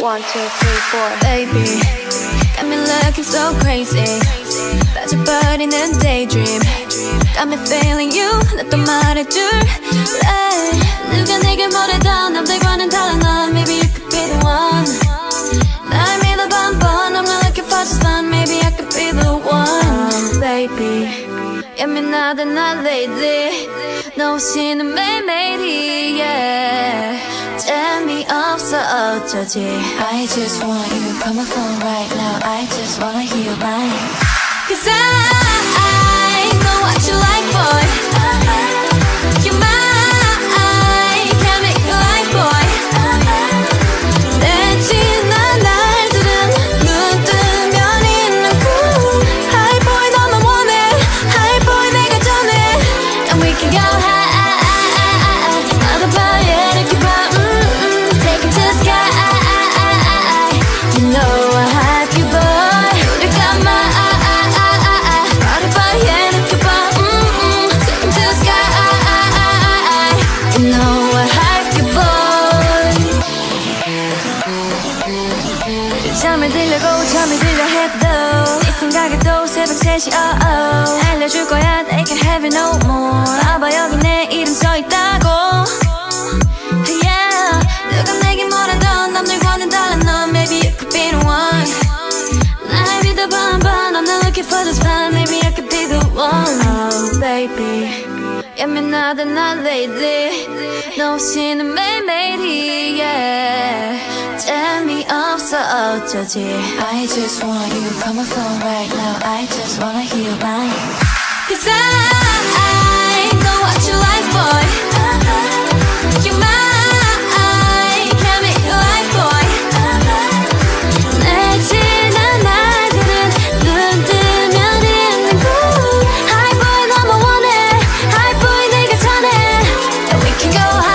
1, 2, 3, 4. Baby, got me looking so crazy. That's your bird in a daydream. Got me feeling you. 나도 말해줄. Hey, 누가 내게 뭐래도 난 백과는 달라 넌. Maybe you could be the one. 날 믿어 반번. I'm not looking for just fun. Maybe I could be the one. Baby, 예민하다 난 lady. 너 없이는 매일매일이. Yeah. 재미없어 어쩌지. I just want you, call my phone right now. I just wanna hear you right. Cause I know what you like, boy. You might can make you like, boy. 내 지난 날들은 눈 뜨면 있는 cool. High boy 너만 원해. High boy 내가 전해. And we can go high. 알려줄 거야, they can have it no more. 봐봐 여기 내 이름 써있다고. Yeah, 누가 내게 뭐라던 남들과는 달라 넌. Maybe you could be the one. 날 믿어봐 한번. I'm not looking for this fun. Maybe I could be the one. Oh baby, 예민하다 난 lady. 너 없이는 매일매일이. Yeah. 재미없어 어쩌지. I just want you, call my phone right now. I just wanna hear you right. Cause I know what you like, boy. You might can make you like, boy. 내 지난 날들은 눈 뜨면 있는 cool. High boy 너만 원해. High boy 내가 전해. And we can go high.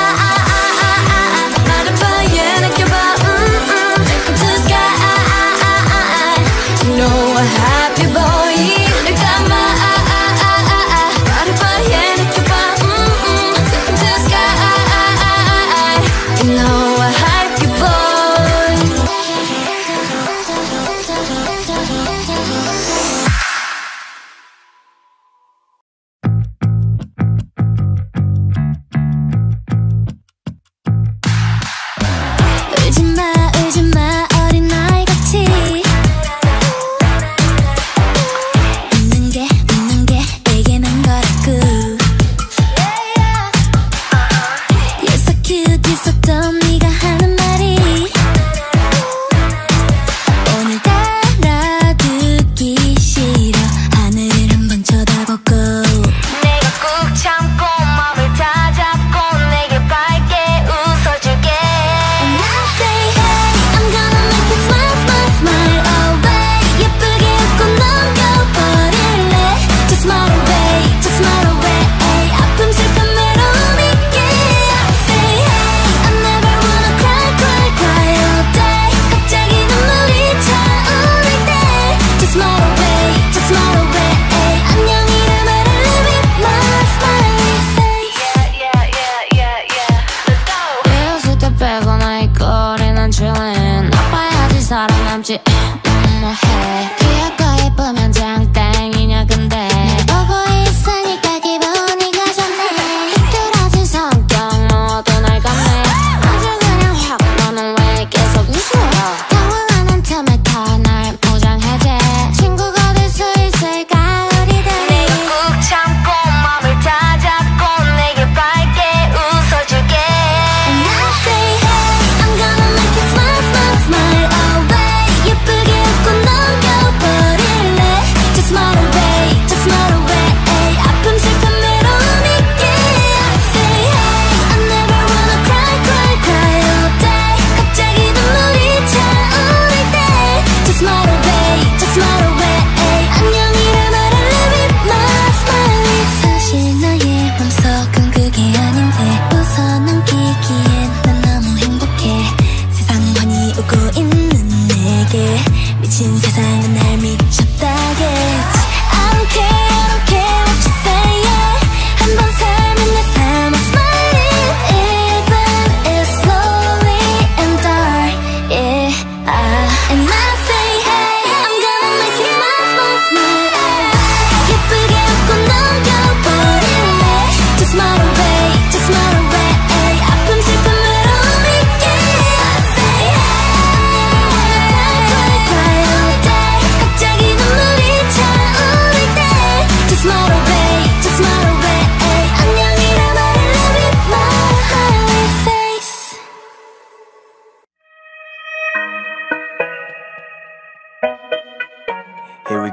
Boogie.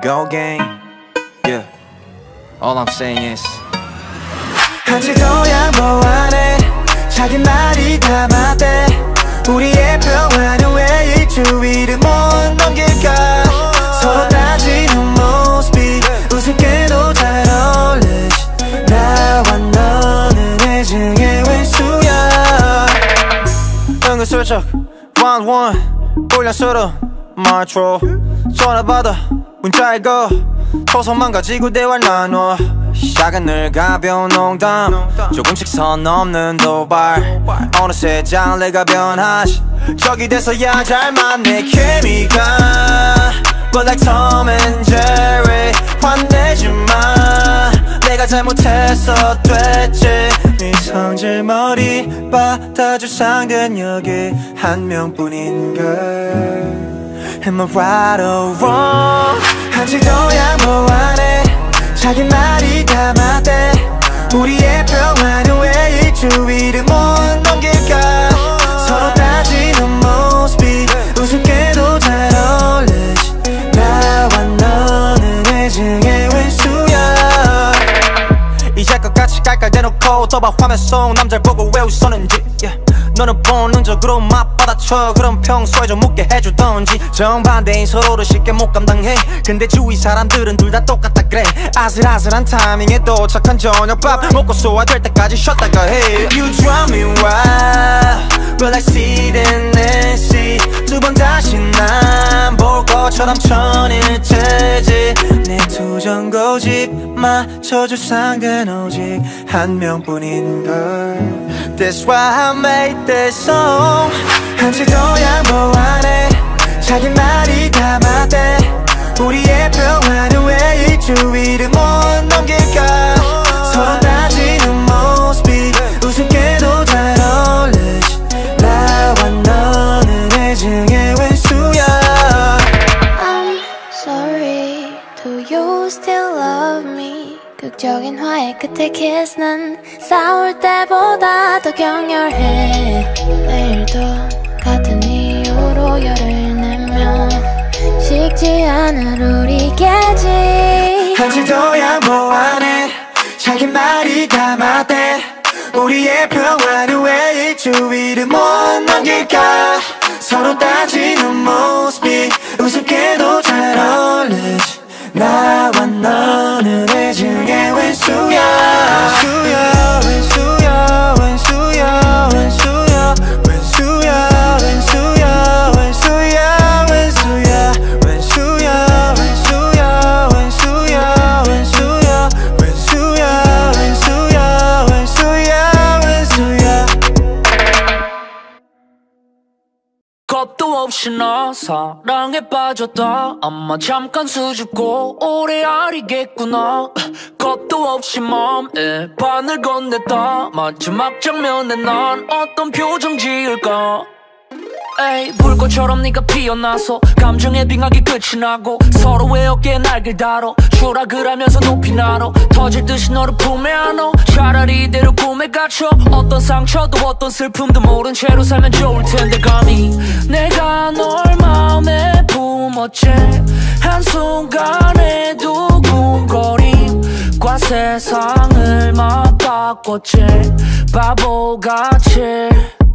go, gang. Yeah, all I'm saying is 한치도 양보 안 해 자기 말이 다 맞대 우리의 평화는 왜 일주일을 못 넘길까 서로 따지는 모습이 우습게도 잘 어울리지 나와 너는 애증의 왼수야 은근슬쩍 1-1 꼴량스러운 말투 전화받아 문자 읽어 초성만 가지고 대화 나눠 작은 늘 가벼운 농담 조금씩 선 넘는 도발 어느새 장래가 변하시 적이 돼서야 잘 맞네 케미가 But like Tom and Jerry 화내지마 내가 잘못했어 됐지 네 성질 머리 받아주상근 여기 한 명뿐인 걸 Am I right or wrong? 한치도 양보 안 해 자기 말이 다 맞대 우리의 평화는 왜 일주일을 못 넘길까 서로 따지는 모습이 우습게도 잘 어울리지 나와 너는 애증의 왼수야 이제껏 같이 깔깔대놓고 또봐 화면 속 남자를 보고 왜 웃었는지 yeah. 너는 본능적으로 맞받아쳐 그럼 평소에 좀 웃게 해주던지 정반대인 서로를 쉽게 못 감당해 근데 주위 사람들은 둘 다 똑같다 그래 아슬아슬한 타이밍에 도착한 저녁밥 먹고 소화될 때까지 쉬었다가 해 You drive me wild But I see then and see 두 번 다시 난 볼 것처럼 천일체지 내 투정 고집 맞춰줄 상관 오직 한 명뿐인걸 That's why I made this song 한치도 양보 안 해 자기 말이 다 맞대 우리의 평화는 왜 일주일을 못 넘길까 서로 따지는 모습이 우습게도 잘 어울리지 나와 너는 애증의 왼수야 I'm sorry Do you still love me? 극적인 화해 끝에 kiss 난 싸울 때보다 더 격렬해 내일도 같은 이유로 열을 내며 식지 않을 우리 깨지 한치도 양보 안 해 자기 말이 다 맞대 우리의 평화는 왜 일주일을 못 넘길까 서로 따지는 모습이 우습게도 잘 어울리지 나와 너는 애증의 왼수야 왼수야 왼수야 왼수야 왼수야 왼수야 왼수야 왼수야 왼수야 왼수야 왼수야 왼수야 왼수야 왼수야 왼수야 겁도 없이 너 사랑에 빠졌다 아마 잠깐 수줍고 오래 아리겠구나 겁도 없이 맘에 반을 건넸다 마지막 장면에 난 어떤 표정 지을까 에이 불꽃처럼 네가 피어나서 감정에 빙하기 끝이 나고 서로의 어깨에 날개 달어 추락을 하면서 높이 날어 터질 듯이 너를 품에 안어 차라리 이대로 꿈에 갇혀 어떤 상처도 어떤 슬픔도 모른 채로 살면 좋을 텐데 감히 내가 널 마음에 품었지 한순간에도 꿈거림과 세상을 맞바꿨지 바보같이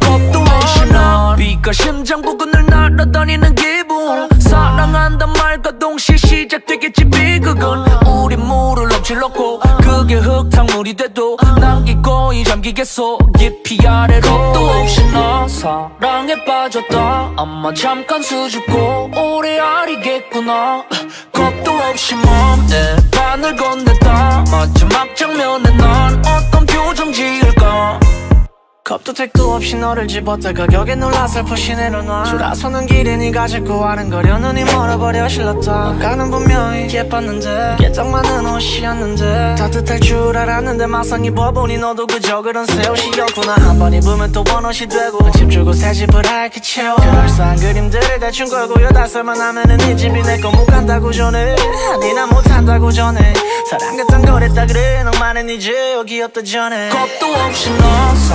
겁도 없이 난 비가 심장 부근을 날아다니는 기분 사랑한단 말과 동시에 시작되겠지 비극은 우리 물을 엎질렀고 그게 흙탕물이 돼도 난 이거에 잠기겠어 깊이 아래로 겁도 없이 나 사랑에 빠졌다 아마 잠깐 수줍고 오래 아리겠구나 겁도 없이 맘에 반을 건넸다 마지막 장면에 난 어떤 표정 지을까 겁도 택도 없이 너를 집어다가 격에 놀라서 포신해 놓아 줄아서는 길에 네가 자꾸 아른거려 눈이 멀어버려 실렀다 아까는 분명히 예뻤는데 개짝맞는 옷이었는데 따뜻할 줄 알았는데 막상 입어보니 너도 그저 그런 새 옷이었구나 한번 입으면 또 번옷이 되고 집 주고 새 집을 하얗게 채워 그럴싸한 그림들을 대충 걸고 8살만 하면은 이 집이 내 거 못 간다고 전해 아니 나 못한다고 전해 사랑 같은 걸 했다 그래 낭만은 이제 여기였다 전에 겁도 없이 넣었어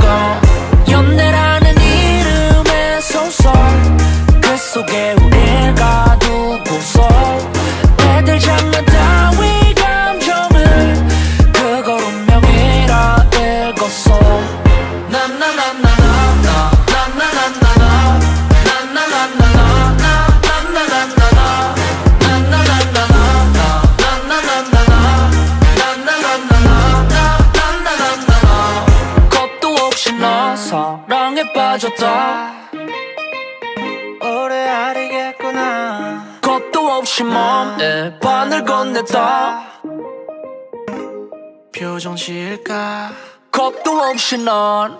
연애라는 이름의 소설 그 속에 우릴 가두고서 애들 장난 따위 감정을 그걸 운명이라 읽었어 오래 아리겠구나 겁도 없이 맘에 반을 건넸다 표정 지을까 겁도 없이 넌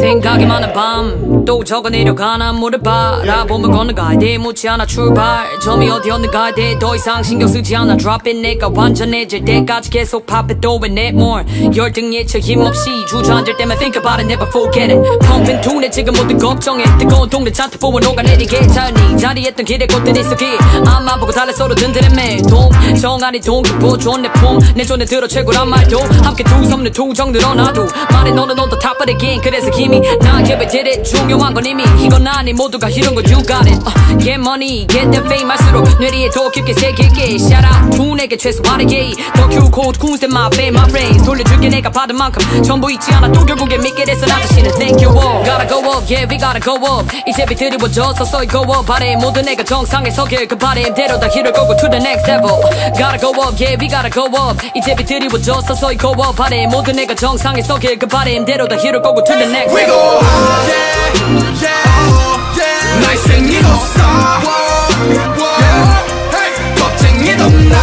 생각이많은 밤 또 적어내려가 난 물을 바라보며 건너가야 돼 묻지 않아 출발 점이 어디였는가에 대해 더 이상 신경쓰지 않아 Drop it 내가 완전해질 때까지 계속 pop it throw it net more 열등에 처 힘없이 주저앉을 때만 think about it never forget it 텅빈 둔에 지금 모두 걱정해 뜨거운 동네 잔뜩 부어 녹아내리게 자연히 자리했던 길에 꽃들이 썩이 앞만 보고 달래 서로 든든해 매동 정한이 동기 보존 내 품 내 존에 들어 최고란 말도 함께 두섬는 두정 늘어나도 말해 너는 on the top of the game 그래서 힘이 난 give it did it 중요한 건 이미 이건 아니 모두가 이런 걸 you got it Get money get the fame 할수록 뇌리에 더 깊게 새길게 Shout out 둔에게 최소한의 예의 더 cute cool my fame my brains 돌려줄게 내가 받은 만큼 전부 잊지 않아 또 결국에 믿게 됐어 나 자신은 thank you all Gotta go up yeah we gotta go up 이제 빛들이 워져서 so go up 바래 모든 애가 정상에 서길 그 바램대로 다 이룰 거고 to the next level Gotta go up yeah we gotta go up 이제 빛들이 워져서 so go up 바래 모든 애가 정상에 서길 그 바램대로 다 이룰 거고 to the next We go high, yeah, yeah, yeah. 날 생일 없어, 걱정이도 나,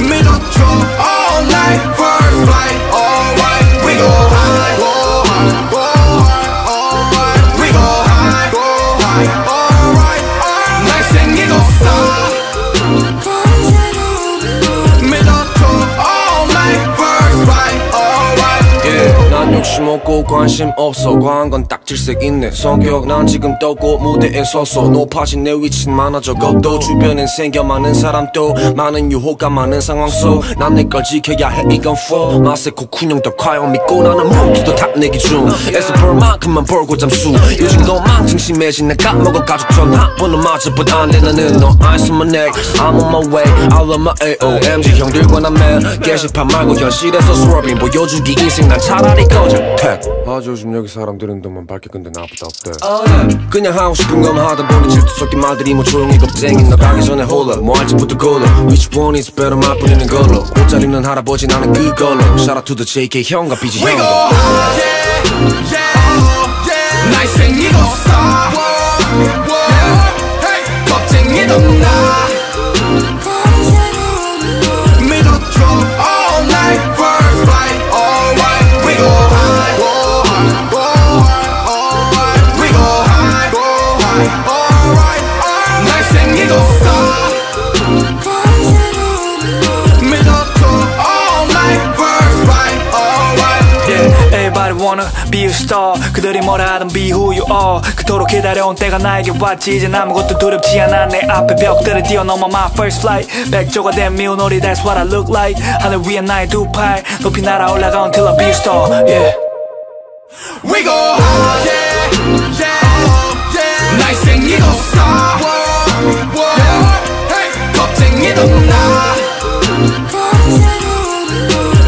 믿어줘 all night, first flight, alright. We go high, alright. We go high, alright. 날 생일 없어, 믿어줘 all night, first flight. 난 욕심 없고 관심 없어 과한 건 딱 질색 있네 성격 난 지금 떴고 무대에 서서 높아진 내 위치는 많아져 겁도 주변엔 생겨 많은 사람도 많은 유혹과 많은 상황 속 난 내 걸 지켜야 해 이건 for 맛의 코쿤형 더 과연 믿고 나는 모두도 다 내 기준 애써 벌 만큼만 벌고 잠수 요즘 너만 진심해진 내 까먹어 가족 전화번호마저 못 안내 나는 너 eyes on my neck I'm on my way I love my AOMG 형들과 난 매일 게시판 말고 현실에서 swerving 보여주기 인생 난 차라리 아주 요즘 여기 사람들은 돈만 밝게 근데 나보다 없대 그냥 하고 싶은 것만 하다 보니 질투 섞인 말들이 뭐 조용히 겁쟁이 너 가기 전에 홀라 뭐 할지부터 골라 Which one is better 말 뿌리는 걸로 옷잘 입는 할아버지 나는 그걸로 Shout out to the JK 형과 BG 형 We go high yeah yeah 날 생일 없어 겁쟁이도 나 믿어줘 all night first flight We go high, alright. We go high, alright. 날 생일 없어, 믿어줘 all night, first flight, alright. Yeah, everybody wanna be a star. 그들이 뭐라 하든 be who you are. 그토록 기다려온 때가 나에게 왔지. 이젠 아무것도 두렵지 않아. 내 앞에 벽들을 뛰어넘어 my first flight. 백조가 된 미운 우리 that's what I look like. 하늘 위에 나의 두 팔 높이 날아올라가 until I be a star. Yeah. we go hard, yeah, yeah, yeah. Nice and you don't stop, whoa, whoa, hey, top thing you don't know.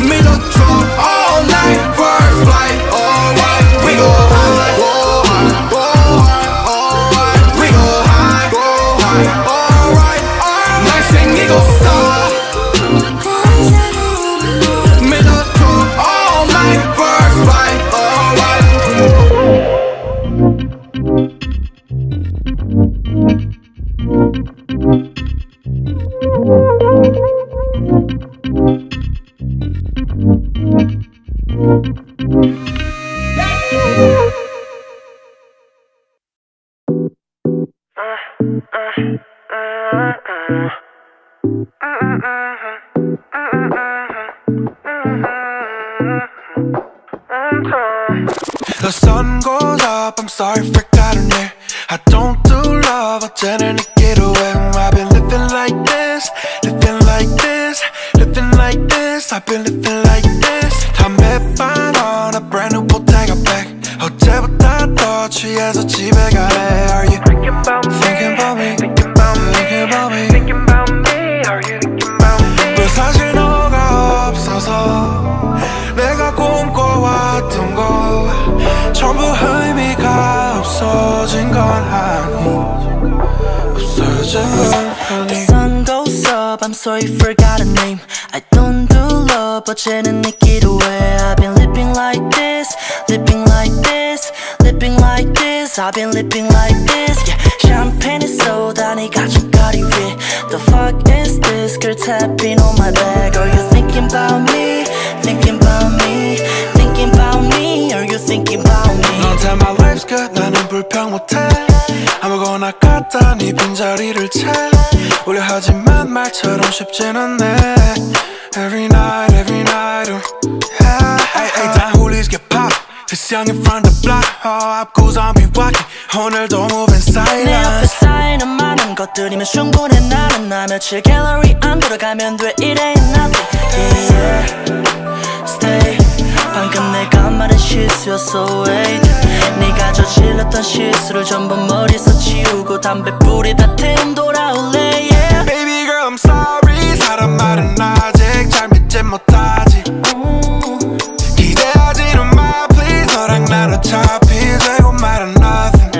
Middle drop all night, first flight, alright, we go hard, whoa, alright, alright, we go hard, alright, alright, nice and you don't stop. The sun goes up, I'm sorry for getting there. I don't do love, I tend to get away. I've been living like this, living like this, living like this. I've been living like this. 다 매번 on a brand new Bottega bag. 어제보다 더 취해서 집에 가래. Are you thinking about me? Thinking about me? Thinking about me? Thinking about me? Thinking about me? Are you thinking about me? 왜 사실 너가 없어서 내가 꿈꿔왔던 거 전부 의미가 없어진 건 아니 없어진 건 아니. The sun goes up, I'm sorry forgot a name. I don't do love, 어제는 네 길 away. I've been living like this, living like this, living like this. I've been living like this, yeah. Champagne 쏟아 네가 잠거리 위에. The fuck is this girl tapping on my back? Are you thinking about me? Thinking about me? Thinking about me? Are you thinking about me? 넌 tell my life's good, 나는 불평 못해. 아무거나 갖다 네 빈자리를 채. 우려 하지만 말처럼 쉽진 않네. Every night, every night. Hey, hey, 난 홀리스 get pop. It's young in front of the block. All up goes on me walking. 오늘도 moving silence. 내 앞에 쌓이는 많은 것들이면 충분해 나는. 나 며칠 갤러리 안 들어가면 돼. It ain't nothing. Yeah, yeah. Stay. 방금 내가 말한 실수였어. Wait. 네가 저질렀던 실수를 전부 머리에서 지우고 담배 뿌리다 템 돌아올래. Yeah. Baby girl I'm sorry. 사람 말은 아직 잘 믿지 못하지. 기대하지는 마 please. 너랑 난 어차피 되고 말은 nothing.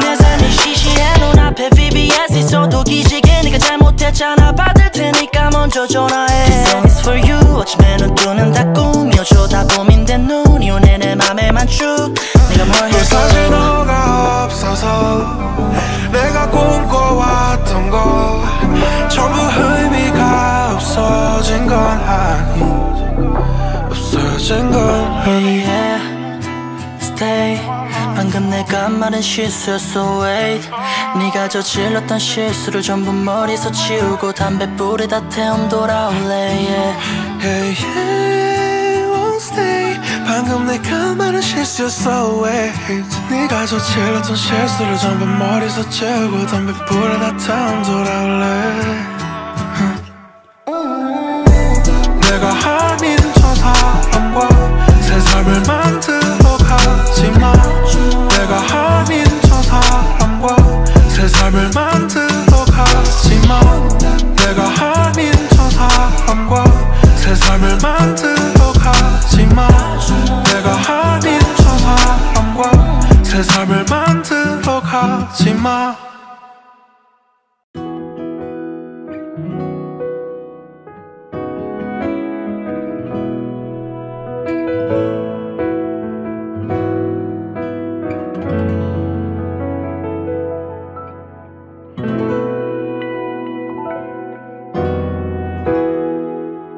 내 삶이 시시해 눈앞에 VBS 있어도 기지개 네가 잘못했잖아. 받을 테니까 먼저 전화해. This song is for you. 어쩌면 눈 뜨는 다 꾸며줘다 고민된 눈이 오네 내 맘에만 쭉. 네가 뭘 해도 사실 너가 없어서 내가 꿈꿔왔던 거 전부 의미가 없어진 건 아니 없어진 건 아니. Yeah, stay. 방금 내가 말한 실수였어. Wait. 네가 저질렀던 실수를 전부 머리에서 지우고 담배 뿌리다 태움 돌아올래. Yeah, yeah, yeah, won't stay. 방금 내가 말한 실수였어. Wait. 네가 저질렀던 실수를 전부 머리에서 지우고 담배 뿌리다 태움 돌아올래. 내가 아닌 저 사람과 새 삶을 만들어 가지마. 내가 아닌 저 사람과 새 삶을 만들어 가지마. 내가 아닌 저 사람과 새 삶을 만들어 가지마. 내가 아닌 저 사람과 새 삶을 만들어 가지마.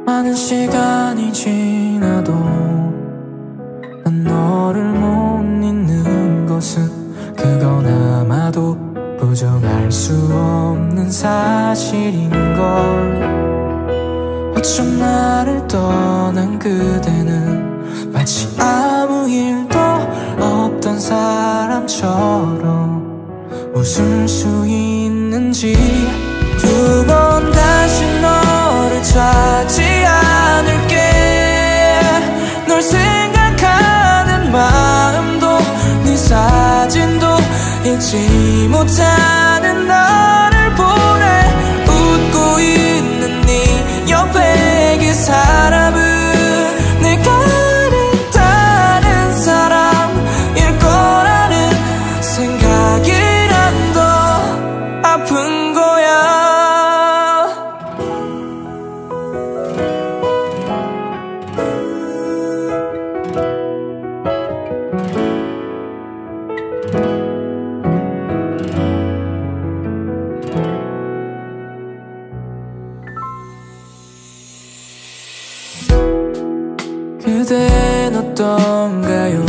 많은 시간이 지나도 난 너를 못 잊는 것은 그건 아마도 부정할 수 없는 사실인걸. 어쩜 나를 떠난 그대는 마치 아무 일도 없던 사람처럼 웃을 수 있는지. 두 번 다시 너를 찾지 않을게. 널 생각하는 말 알지 못하는 너를 보내. 웃고 있는 네 옆에 그 사람은 내가 아는 다른 사람일 거라는 생각이란 더 아픈 거야. 그댄 어떤가요?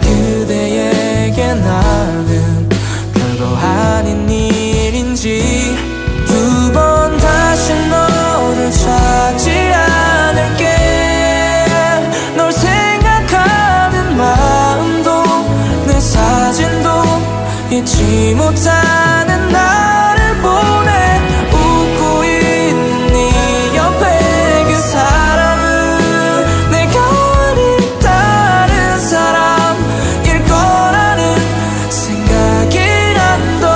그대에게 나는 별거 아닌 일인지. 두 번 다시 너를 찾지 않을게. 널 생각하는 마음도 내 사진도 잊지 못하는 나를 보내. 웃고 있는 네 옆에 그 사람은 내가 아닌 다른 사람일 거라는 생각이란 더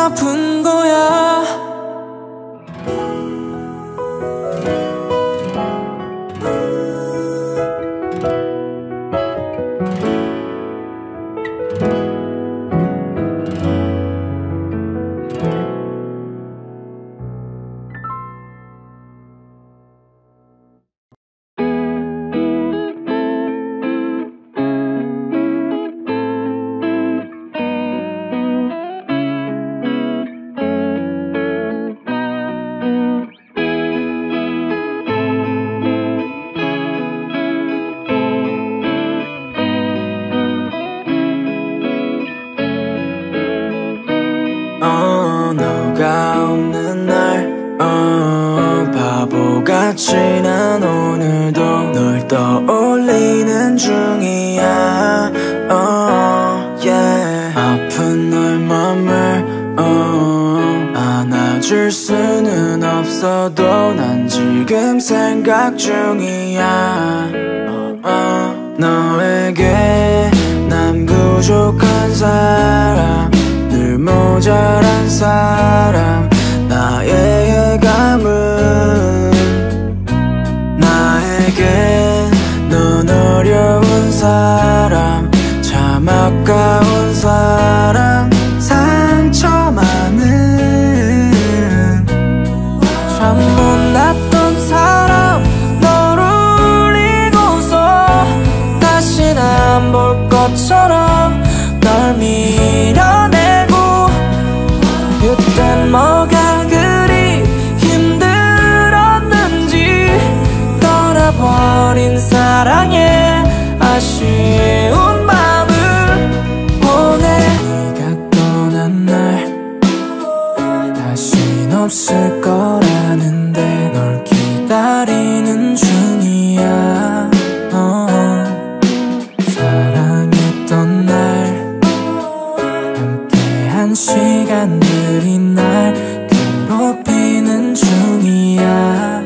아픈 거야. 생각 중이야. 너에게 난 부족한 사람, 늘 모자란 사람. 나의 예감은 나에게 넌 어려운 사람, 참 아까운 사람. 상처만은 참 못났던 사람, 널 울리고서 다신 안 볼 것처럼 널 밀어내고. 그땐 뭐가 그리 힘들었는지 떠나버린 사랑에 아쉬운 마음을 보내. 네가 떠난 날 다신 없을 거라는데 널 기다리는 중이야. 사랑했던 날 함께한 시간들이 날 괴롭히는 중이야.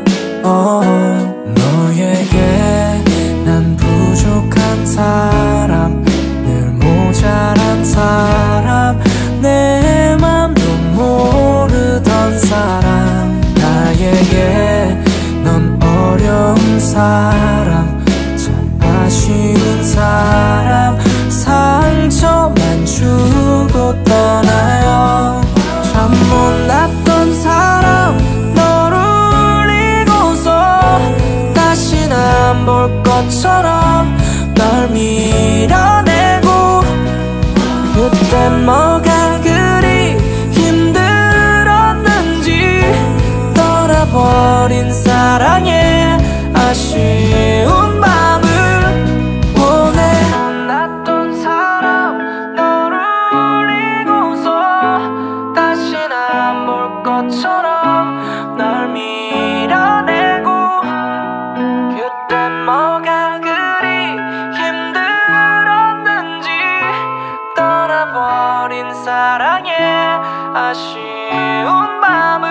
너에게 난 부족한 사람, 늘 모자란 사람, 내 맘도 모르던 사람. 나에게 넌 어려운 사람, 참 아쉬운 사람. 상처만 주고 떠나요. 참 못났던 사람, 널 울리고서 다신 안 볼 것처럼 널 밀어내고. 그땐 뭐가 그리 힘들었는지 떠나버린 사랑에 아쉬운 마음을 보내. 못났던 사람, 널 울리고서 다신 안 볼 것처럼 널 밀어내고. 그땐 뭐가 그리 힘들었는지 사랑해 아쉬운 밤을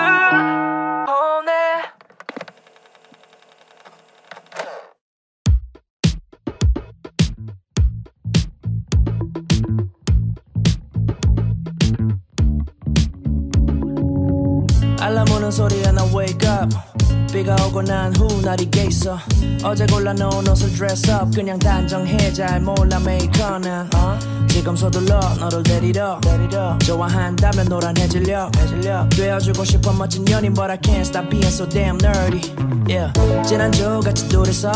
알람 오는 소리에 I wake up 비가 오고 난 후 날이 깨 있어 어제 골라 놓은 옷을 dress up 그냥 단정해 잘 몰라 make on it 지금 서둘러 너를 데리러 좋아한다면 노란해질려 되어주고 싶어 멋진 연인 but I can't stop being so damn nerdy yeah. 지난주 같이 둘이서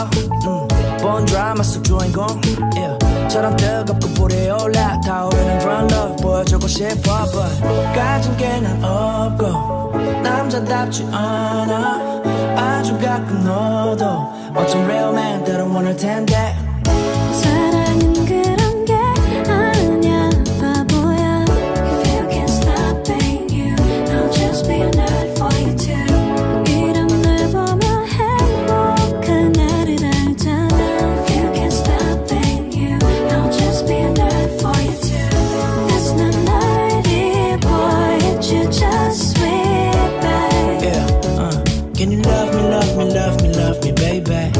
본 드라마 속 주인공 yeah. 처럼 뜨겁고 불에 올라 타오르는 Drunk Love 보여주고 싶어 but 가진 게 난 없고 남자답지 않아 아주 가끔 너도 어쩜 real man대로 원할 텐데 사랑은 그런 게 아니야 바보야 If you can't stop being you I'll just be a nerd for you too 이런 날 보면 행복한 나를 알잖아 If you can't stop being you I'll just be a nerd for you too That's not nerdy boy It's you just sweet Can you love me, love me, love me, love me, baby?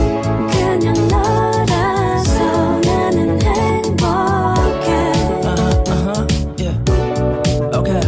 그냥 너라서 나는 행복해. Yeah. Okay.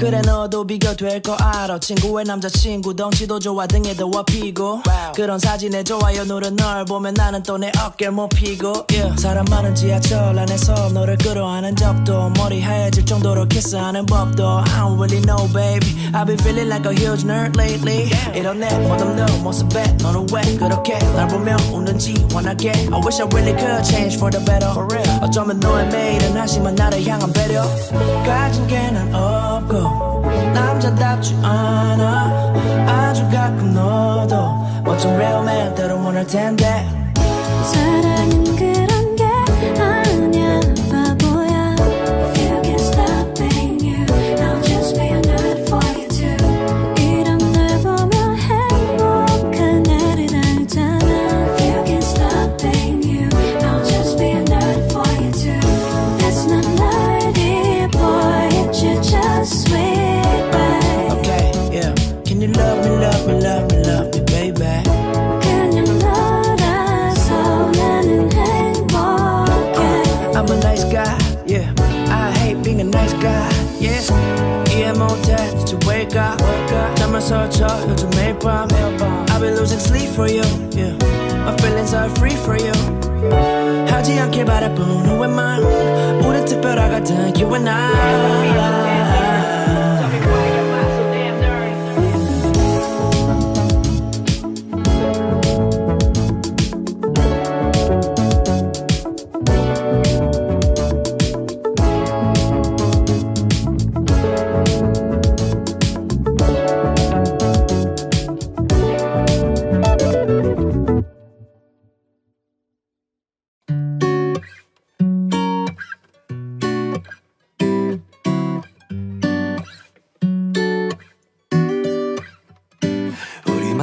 그래 너도 비교될 거 알아. 친구의 남자친구 덩치도 좋아 등에 더 업히고. Wow. 그런 사진에 좋아요 누른 널 보면 나는 또 내 어깨를 못 피고. Yeah. 사람 많은 지하철 안에서 너를 끌어안은 적도 머리 하얘질 정도로 키스하는 법도. I don't really know, baby. I've been feeling like a huge nerd lately yeah. 이런 내 멋없는 모습에 너는 왜 그렇게 날 보면 웃는지 원하게 I wish I really could change for the better for real. 어쩌면 너의 매일은 하지만 나를 향한 배려 가진 게 난 없고 남자답지 않아 아주 가끔 너도 어쩜 real man 때로 원할 텐데 사랑은 그런 게 아니야 바보야 If you can't stop being you I'll just be a nerd for you I've been losing sleep for you yeah. My feelings are free for you 하지 않길 바라본 who am I 우린 특별하거든 you and I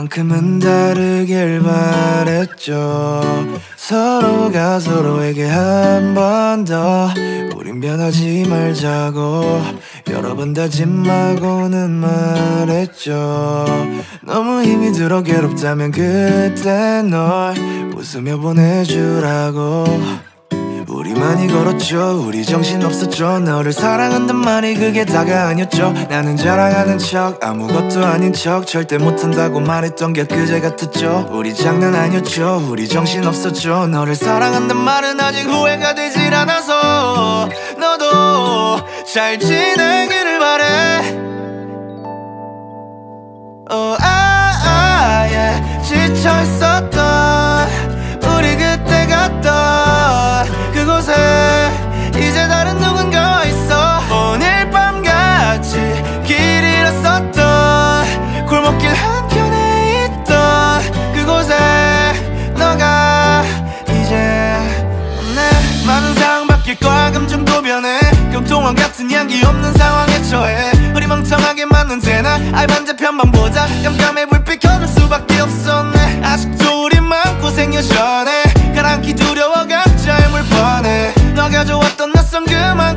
그만큼은 다르길 바랬죠 서로가 서로에게 한 번 더 우린 변하지 말자고 여러 번 다짐하고는 말했죠 너무 힘이 들어 괴롭다면 그때 널 웃으며 보내주라고 우리 많이 걸었죠 우리 정신 없었죠 너를 사랑한단 말이 그게 다가 아니었죠 나는 자랑하는 척 아무것도 아닌 척 절대 못한다고 말했던 게 그제 같았죠 우리 장난 아니었죠 우리 정신 없었죠 너를 사랑한단 말은 아직 후회가 되질 않아서 너도 잘 지내기를 바래 oh, yeah. 지쳐있었던 우리 그때 갔던 이제 다른 누군가와 있어 오늘 밤같이 길 잃었었던 골목길 한켠에 있던 그곳에 너가 이제 없네 많은 상황 바뀔 거야 금중도 변해 금통원 같은 향기 없는 상황에 처해 흐리멍청하게 맞는 제날 아이 반대편만 보자 깜깜해 불빛 켜줄 수밖에 없었네 아직도 우리 마음고생 여전해 가라앉기 두려워 각자의 물뻔해 너가 좋았던 낯선 그만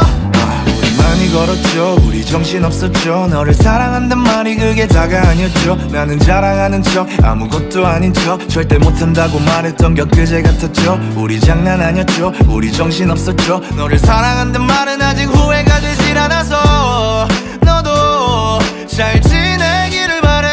우리 많이 걸었죠 우리 정신없었죠 너를 사랑한단 말이 그게 다가 아니었죠 나는 자랑하는 척 아무것도 아닌 척 절대 못한다고 말했던 격그제 같았죠 우리 장난 아니었죠 우리 정신없었죠 너를 사랑한단 말은 아직 후회가 되질 않아서 너도 잘 지내기를 바래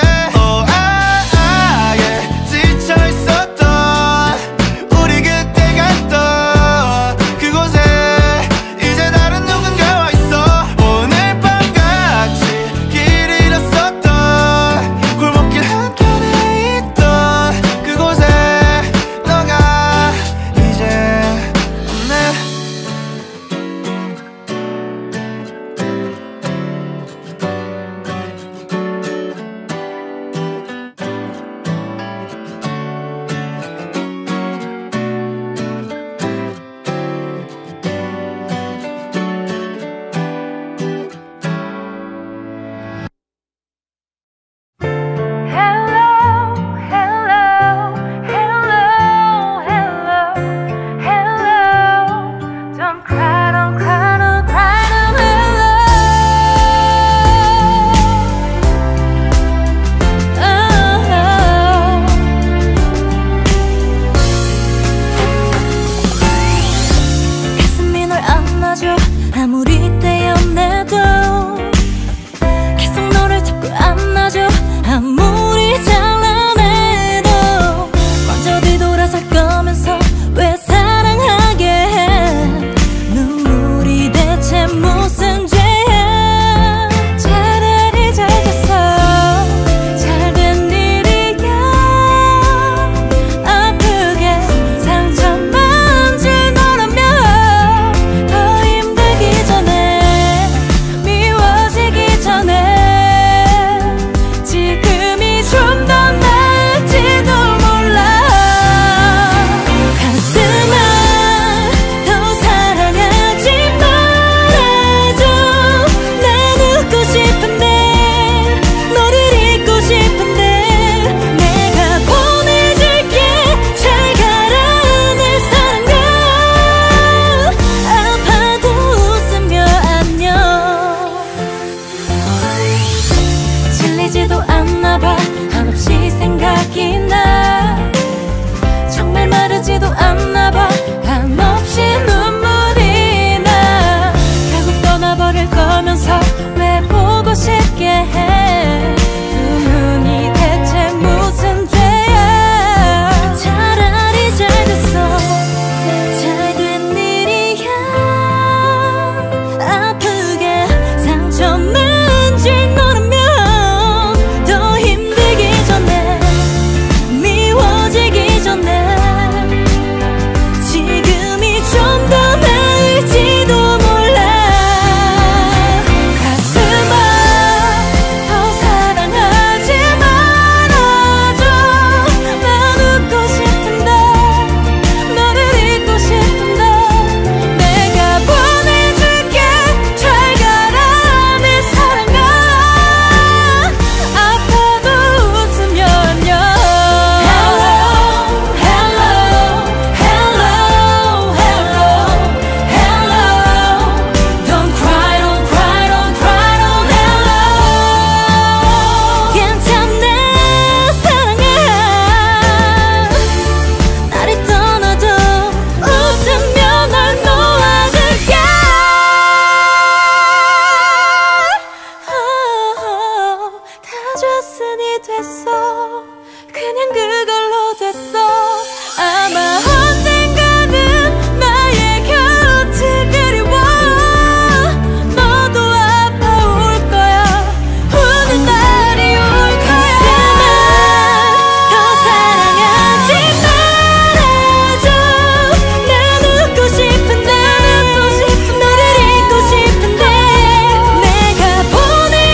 내가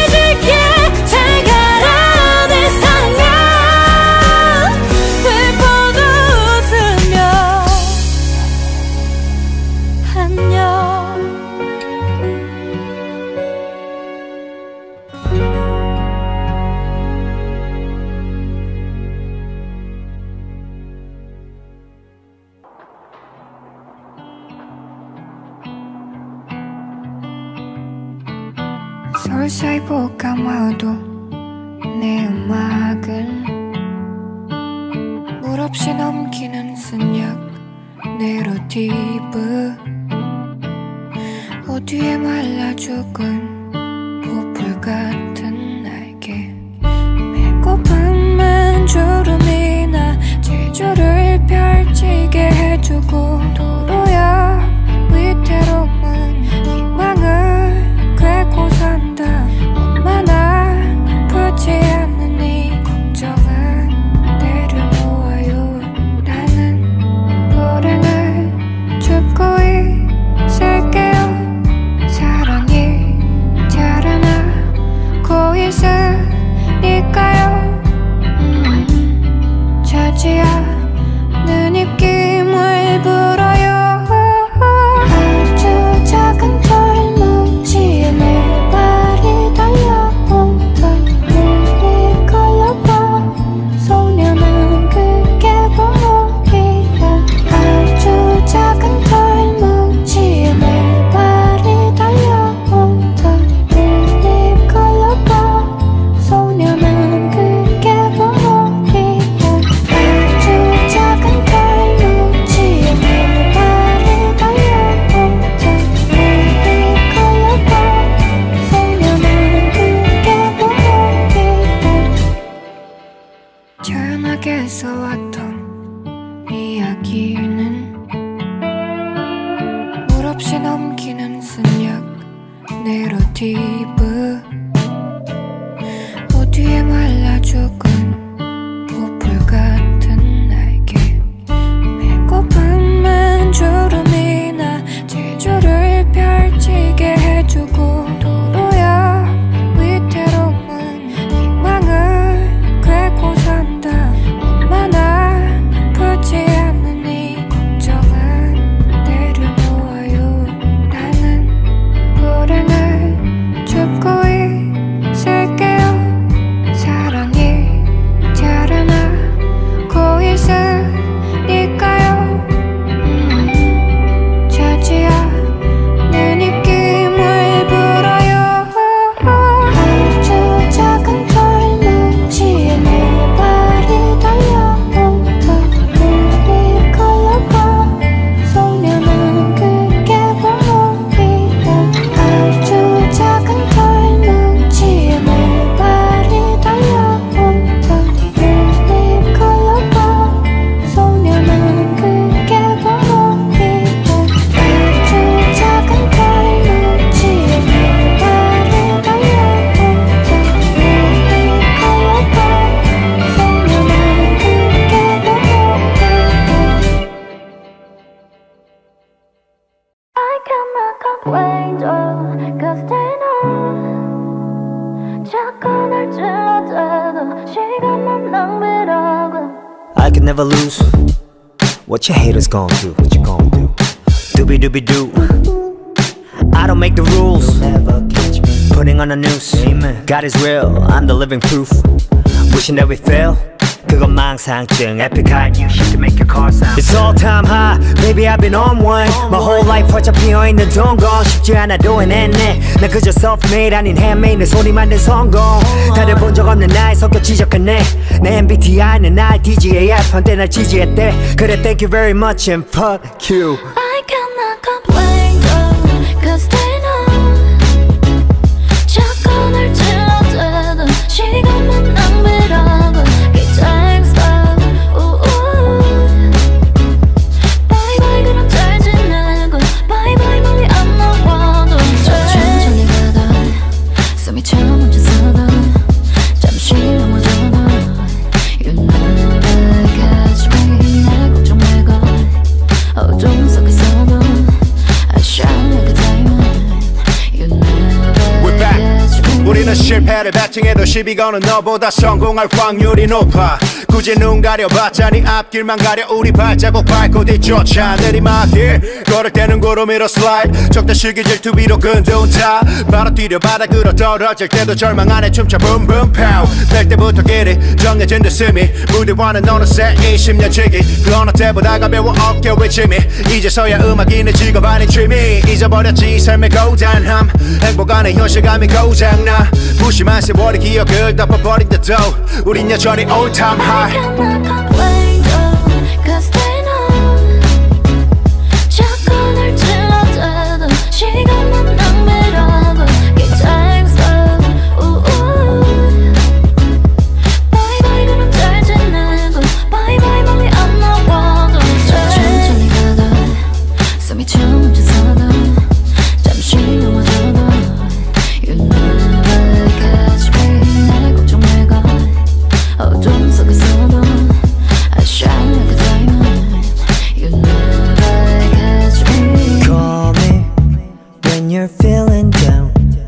보내줄게 잘 가라 내 사랑 뭘 살고 감아도 내 음악은 물 없이 넘기는 쓴약 네로티브 어디에 말라 죽은 보풀 같은 날개 배고픈 맨주름이나 제주를 펼치게 해주고 도로야 위태로움은 희망을 괴고 산다 엄마 난 아프지 않으니 걱정은 내려놓아요 나는 불행을 줍고 있을게요 사랑이 자라나고 있으니까요 차지 않는 입김을 불어요 What your haters gon' do? What you gon' do? Doobie doobie doo. I don't make the rules. Never catch me. Putting on the news. Amen. God is real. I'm the living proof. Wishing that we fail. 그건 망상증. Epic high. You shit to make your car sound. It's all time high. Baby, I've been on one. My whole life 활짝 피어있는 동공. 쉽지 않아도 해냈네. 난 그저 self-made 아닌 handmade. 내 손이 만든 성공. 다들 본 적 없는 나에 섞여 지적했네. 내 MBTI는 R-DGAF. 한때 날 지지했대. 그래, thank you very much and fuck you. I cannot complain though, cause they know. 자꾸 날 질러대도 시간만 낭비라고. 우리는 실패를 배팅해도 시비 거는 너보다 성공할 확률이 높아 굳이 눈 가려봤자 네 앞길만 가려 우리 발자국 밟고 뒤쫓아 내리막길 걸을 때는 구름 위로 슬라이드 적대 시기 질투 위로 근둔 다 바로 뛰려 바닥으로 떨어질 때도 절망 안에 춤춰 붐붐 파우 내 살 때부터 길이 정해진 듯 숨이 무대와는 어느새 20년 지기 그 어느 때보다 가벼운 어깨 외침이 이제서야 음악인의 직업 아닌 취미 잊어버렸지 삶의 고단함 행복 안에 현실감이 고장나 무심한 세월의 기억을 덮어버린 듯도 우린 여전히 all time high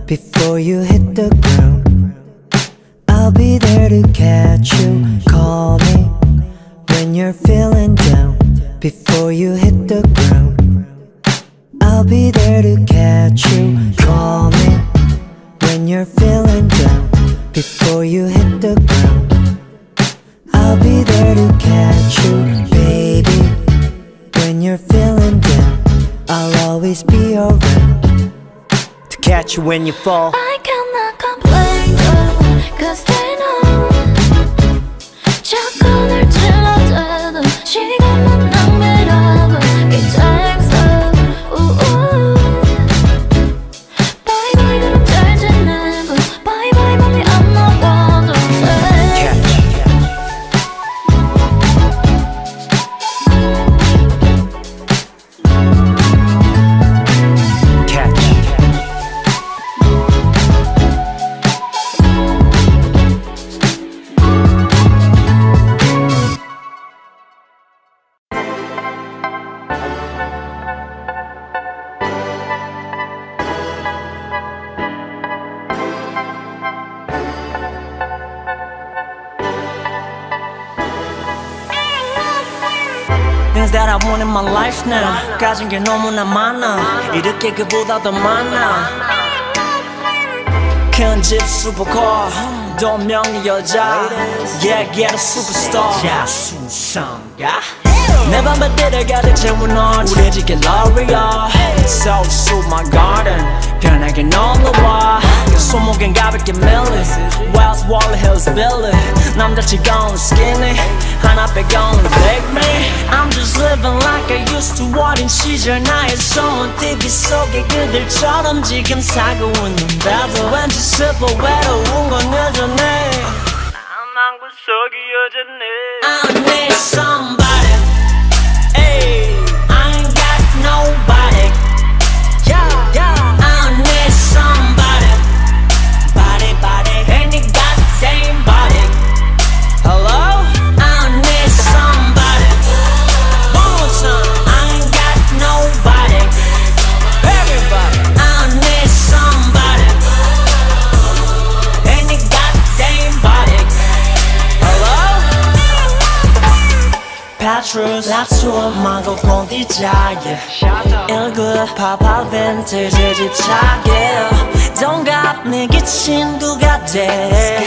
Before you hit the ground, I'll be there to catch you. Call me when you're feeling down. Before you hit the ground, I'll be there to catch you. Call me when you're feeling down. Before you hit the ground, I'll be there to catch you, baby. When you're feeling down, I'll always be around. Catch you when you fall. I cannot complain though, cause they know. 자꾸 널 질러대도 시간만 낭비라고. Get times up, ooh. Bye bye 그럼 잘 지내고. Bye bye mommy I'm not one to say. That I want in my life now 가진 게 너무나 많아 이렇게 그보다 더 많아 큰 집 슈퍼카 돈 명의 여자 Yeah get a superstar 자순성가 내 밤바디를 가득 채운 넌 우리 집게 L'Oreal So suit my garden 편하게 놀러와 손목엔 가볍게 밀린 Wells Wally Hills Billy 남자치고는 skinny 하나 빼고는 big man I'm just living like I used to 어린 시절 나의 소원 TV 속에 그들처럼 지금 사고 웃는데도 왠지 슬퍼 외로운 건 여전해 나만 구석이 여전해 I need somebody Ayy I ain't got nobody Yeah, yeah I need somebody Body And you got the same body Hello? That's what my goal won't be giant. Ill good, Papa vintage, it's target. Don't got me kitchen, do got dead.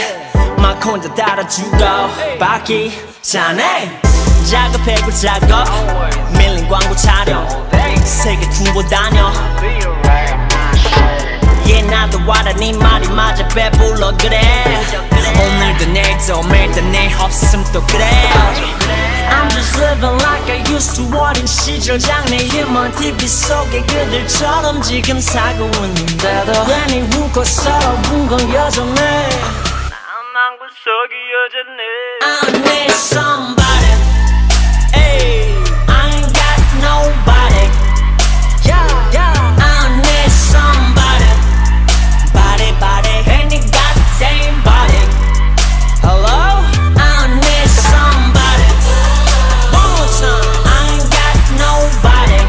My coin to die to go. Baki, Shane. Jago paper, Jago. Milling Guango Chario. Take it to Daniel. Yeah, 나도 와라니 말이 맞아 배불러 그래 오늘도 내일도 매일도 내 없음 또 그래 I'm just living like I used to 어린 시절 장래희망 TV 속에 그들처럼 지금 사고 있는데도 괜히 웃고 서러운 건 여전해 나만 구석이 여전해 I need somebody Ayy I ain't got nobody Yeah, yeah I need somebody And you got the same body Hello? I need somebody One more time I ain't got nobody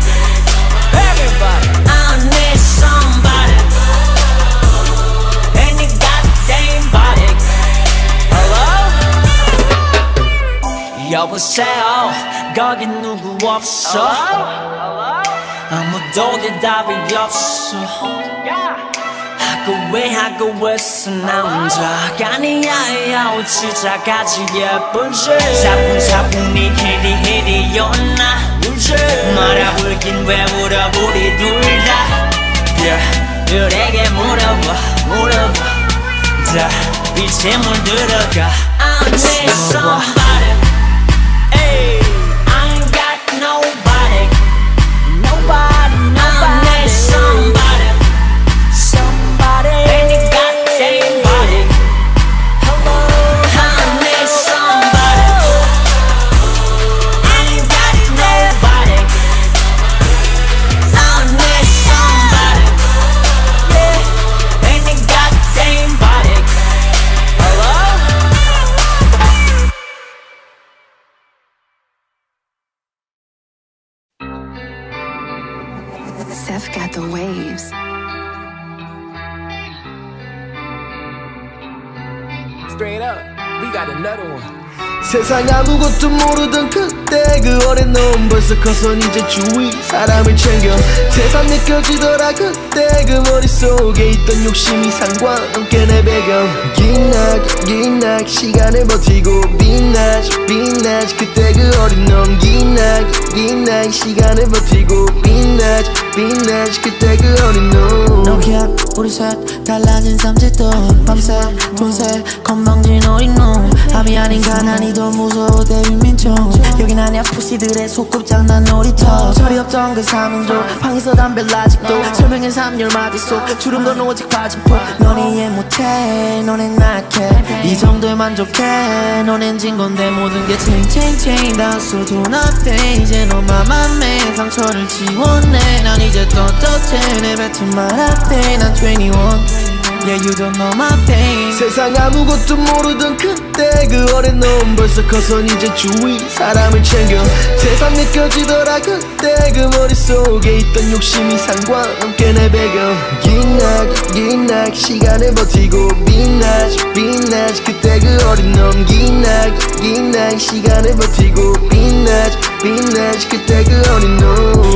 Everybody I need somebody And you got the same body Hello? 여보세요 거기 누구 없어 아무도 대답이 없어 하고 있어 나 혼자 아니야 어찌자까지 예쁜지 차분차분 이 히디히디였나 우주 말아볼긴 왜 울어 우리 둘다 그들에게 물어봐 다 빛에 물들어가 I need somebody Seth got the waves. Straight up, we got another one. 세상 아무것도 모르던 그때 그 어린 놈 벌써 커서 이제 주위 사람을 챙겨 세상 느껴지더라 그때 그 머릿속에 있던 욕심이 상관없게 내 배경 긴낙 시간을 버티고 빛나지 그때 그 어린 놈 긴낙 시간을 버티고 빛나지 그때 그 어린 놈 너야 우리 셋 달라진 삼지돈 밤새 돈새 건방진 어린 놈 합이 아닌 가난이 더 무서워 대민민총 여긴 아냐 푸시들의 소꿉장난 놀이터 철이 없던 그 3인조 방에서 담배를 아직도 설명엔 3열마디 속 주름 건 오직 파진포 넌 이해 못해 너넨 약해 이 정도에 만족해 너넨 진 건데 모든 게 챙챙챙 다 쏟은 앞에 이제 너만 맘에 상처를 지워내 난 이제 떳떳해 내 뱉은 말 앞에 난 21 Yeah, you don't know my pain. 세상 아무것도 모르던 그때 그 어린 놈 벌써 커서 이제 주위 사람을 챙겨 세상 느껴지더라 그때 그 머릿속에 있던 욕심이 상관없게 내 배경 긴낙 시간을 버티고 빛나지 그때 그 어린 놈 긴낙 시간을 버티고 빛나지 그때 그 어린 놈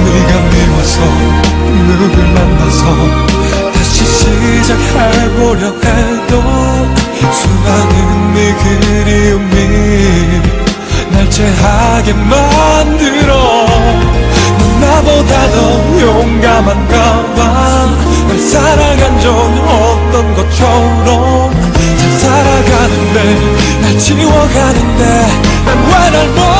네가 미워서 누굴 만나서 다시 시작해보려 해도 수많은 네 그리움이 날 죄하게 만들어. 나보다 더 용감한가봐. 널 사랑한 적 없던 것처럼 잘 살아가는데 날 지워가는데 난 왜 날